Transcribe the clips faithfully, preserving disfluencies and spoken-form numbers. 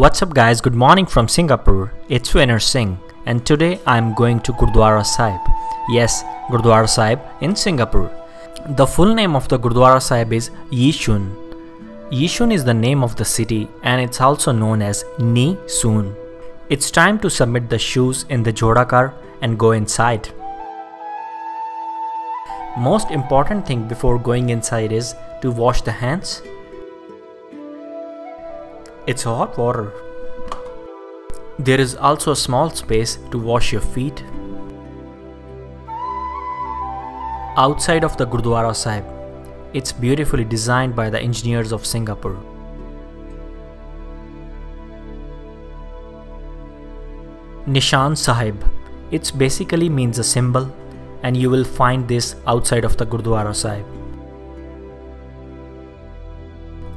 What's up guys, good morning from Singapore, it's Winner Singh and today I am going to Gurdwara Sahib. Yes, Gurdwara Sahib in Singapore. The full name of the Gurdwara Sahib is Yishun. Yishun is the name of the city and it's also known as Ni-Soon. It's time to submit the shoes in the Jodakar and go inside. Most important thing before going inside is to wash the hands. It's hot water. There is also a small space to wash your feet. Outside of the Gurdwara Sahib, it's beautifully designed by the engineers of Singapore. Nishan Sahib, it basically means a symbol and you will find this outside of the Gurdwara Sahib.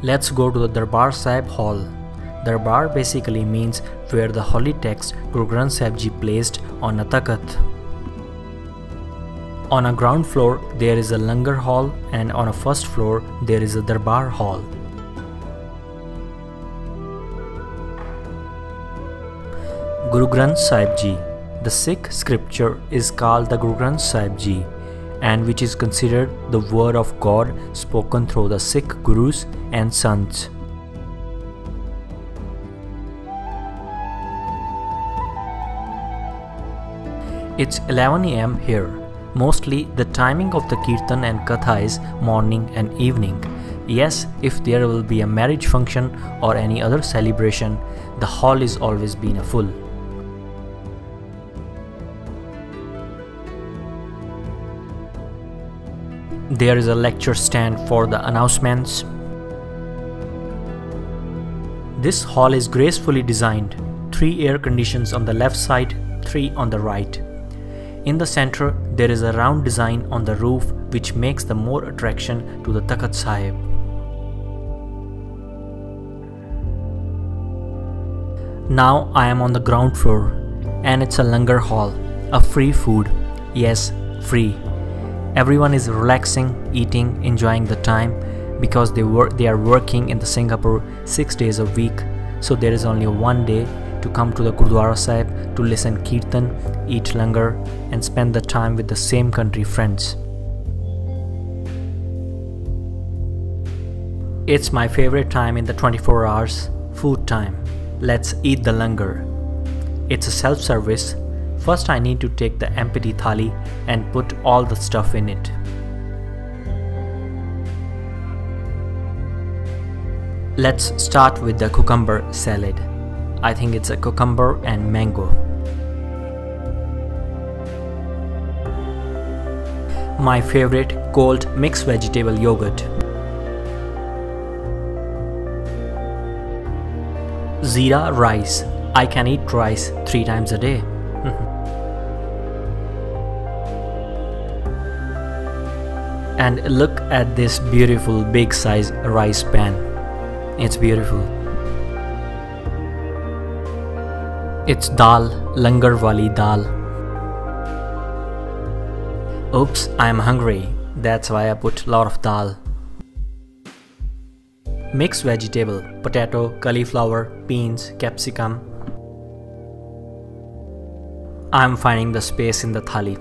Let's go to the Darbar Sahib Hall. Darbar basically means where the holy text Guru Granth Sahib Ji placed on a takhat. On a ground floor there is a langar hall and on a first floor there is a Darbar hall. Guru Granth Sahib Ji. The Sikh scripture is called the Guru Granth Sahib Ji and which is considered the word of God spoken through the Sikh gurus and sons. It's eleven A M here. Mostly the timing of the Kirtan and Katha is morning and evening. Yes, if there will be a marriage function or any other celebration, the hall is always been a full. There is a lecture stand for the announcements. This hall is gracefully designed. Three air conditions on the left side, three on the right. In the center, there is a round design on the roof which makes the more attraction to the Takhat Sahib. Now I am on the ground floor and it's a langar hall, a free food, yes, free. Everyone is relaxing, eating, enjoying the time because they work, they are working in the Singapore six days a week. So there is only one day to come to the Gurdwara Sahib to listen Kirtan, eat langar and spend the time with the same country friends. It's my favorite time in the twenty-four hours, food time. Let's eat the langar. It's a self-service. First I need to take the empty thali and put all the stuff in it. Let's start with the cucumber salad. I think it's a cucumber and mango. My favorite cold mixed vegetable yogurt. Zira rice. I can eat rice three times a day. And look at this beautiful big size rice pan. It's beautiful. It's dal, langar wali dal. Oops, I'm hungry. That's why I put lot of dal. Mixed vegetable, potato, cauliflower, beans, capsicum. I'm finding the space in the thali.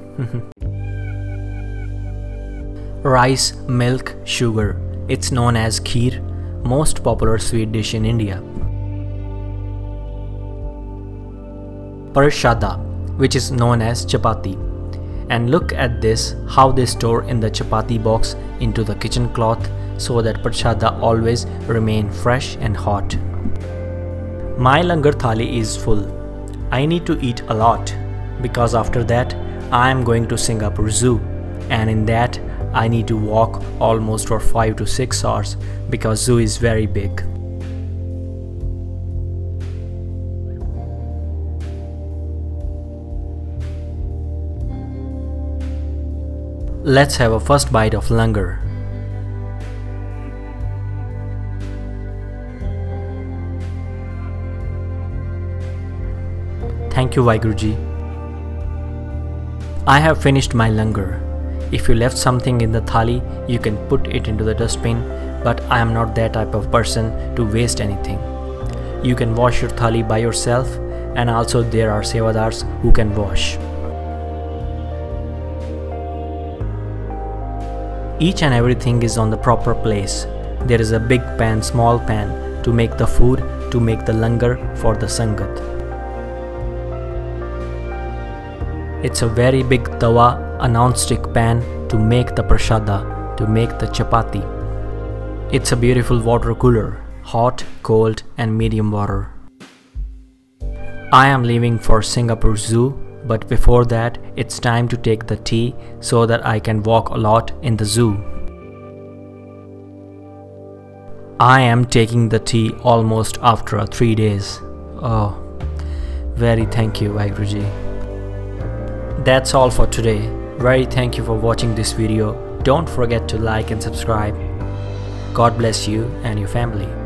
Rice, milk, sugar. It's known as kheer, most popular sweet dish in India. Parshada, which is known as chapati. And look at this, how they store in the chapati box into the kitchen cloth so that prashadha always remain fresh and hot. My langar thali is full. I need to eat a lot because after that I am going to Singapore Zoo and in that I need to walk almost for five to six hours because zoo is very big. Let's have a first bite of langar. Thank you Vaheguruji. I have finished my langar. If you left something in the thali, you can put it into the dustbin, but I am not that type of person to waste anything. You can wash your thali by yourself, and also there are sevadars who can wash. Each and everything is on the proper place. There is a big pan, small pan to make the food, to make the langar for the sangat. It's a very big tawa, a non-stick pan to make the prashadha, to make the chapati. It's a beautiful water cooler, hot, cold and medium water. I am leaving for Singapore Zoo, but before that it's time to take the tea so that I can walk a lot in the zoo. I am taking the tea almost after three days. Oh, very thank you Vaheguruji. That's all for today. Very thank you for watching this video. Don't forget to like and subscribe. God bless you and your family.